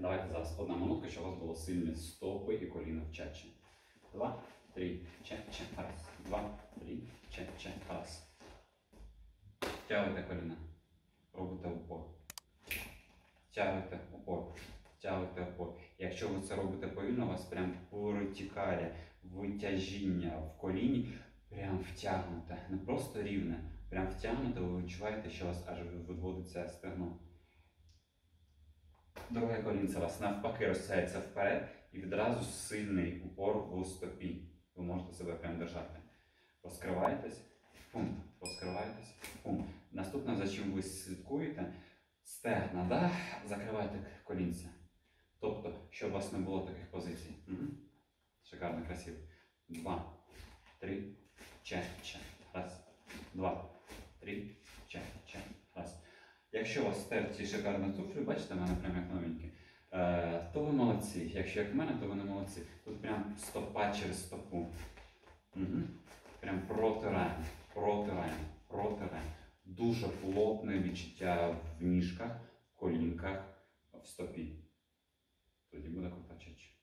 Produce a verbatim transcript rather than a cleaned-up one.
Давайте зараз одна минутка, щоб у вас були сильні стопи і коліна в чачі. Два, три, чача, раз. Два, три, чача, раз. Тягуйте коліна. Робите упор. Тягуйте упор. Тягуйте упор. Якщо ви це робите повільно, у вас прям витікає витяжіння в коліні. Прям втягнуте. Не просто рівне. Прям втягнуте, ви відчуваєте, що у вас аж відводиться стегно. Друге колінце у вас навпаки розтягається вперед і відразу сильний упор в стопі. Ви можете себе прям держати. Розкриваєтесь, пум, розкриваєтесь, пум. Наступне, за чим ви слідкуєте, стегна, да? Закривайте колінця. Тобто, щоб у вас не було таких позицій. Угу. Шикарно, красиво. Два, три, ча-ча, раз. Два, три, ча-ча, раз. Якщо у вас терці шикарні туфлі, бачите, в мене прям як новенькі, то ви молодці. Якщо як в мене, то ви не молодці. Тут прям стопа через стопу. Угу. Прям протираємо, протираємо, протираємо. Дуже плотне відчуття в ніжках, в колінках, в стопі. Тоді буде крутачече.